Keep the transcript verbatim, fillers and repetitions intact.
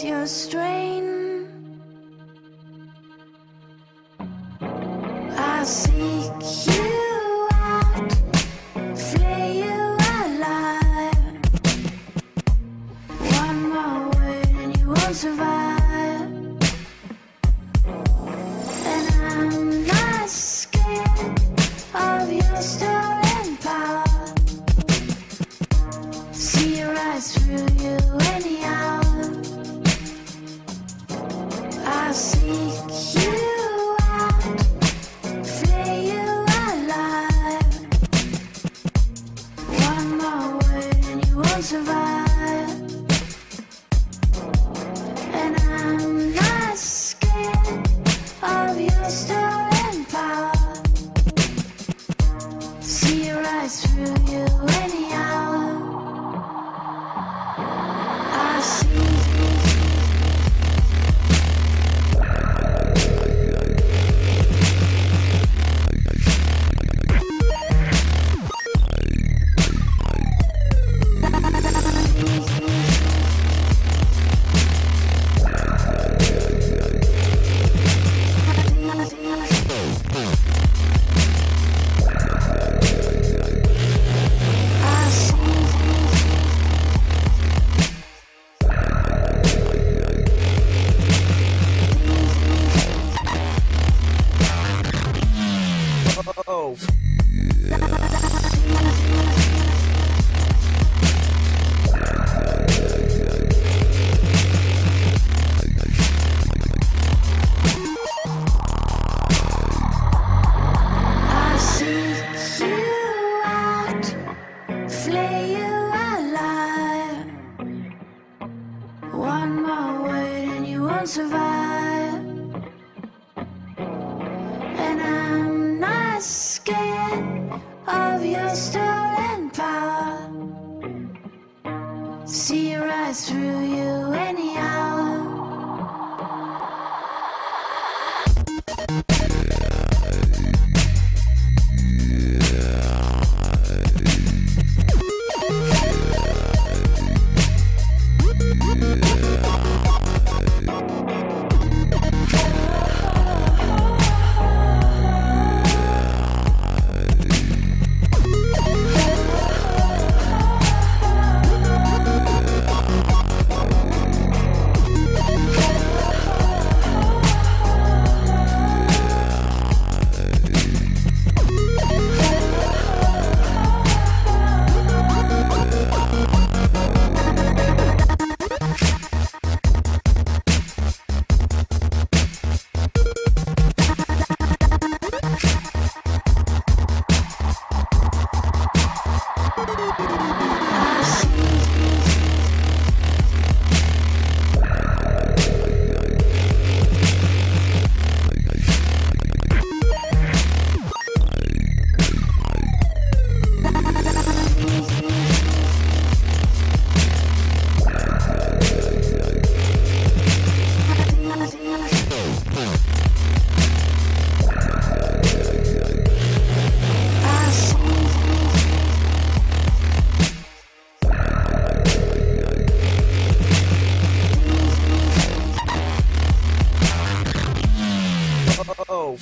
ease your strain. I seek you. Oh.